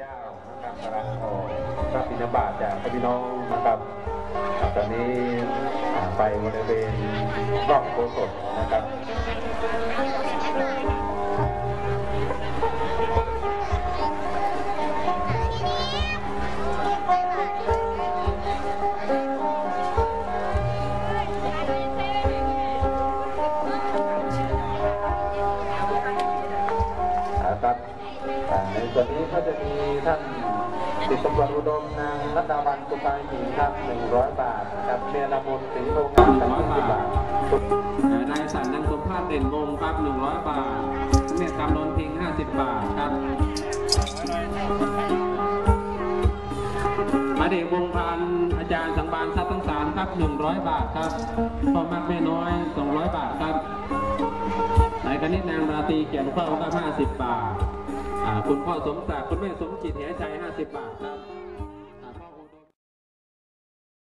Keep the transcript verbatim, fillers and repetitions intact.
เจ้านะครับพระโอพระบิณฑบาตจากพี่น้องนะครับตอนนี้ไปบริเวณรอบโบสถ์นะครับส่วนนี้ก็จะมีท่านติดตำรวจอุดมนางรัตดาวันสุภาหินครับหนึ่งร้อยบาทนะครับเมียนามนสิงห์โรงงานสามสิบบาทนายสันนันทภาเด่นวงครับหนึ่งร้อยบาทเมียกำนนพิงห้าสิบบาทครับมาเด็กวงพันอาจารย์สังบาลทรัพย์ทั้งสามครับหนึ่งร้อยบาทครับพ่อมากแม่น้อยสองร้อยบาทครับนายกนิษฐ์นางราตรีเขียนเข้าก็ห้าสิบบาทคุณพ่อสมศักดิ์คุณแม่สมจิตแห่ใจห้าสิบบาทครับ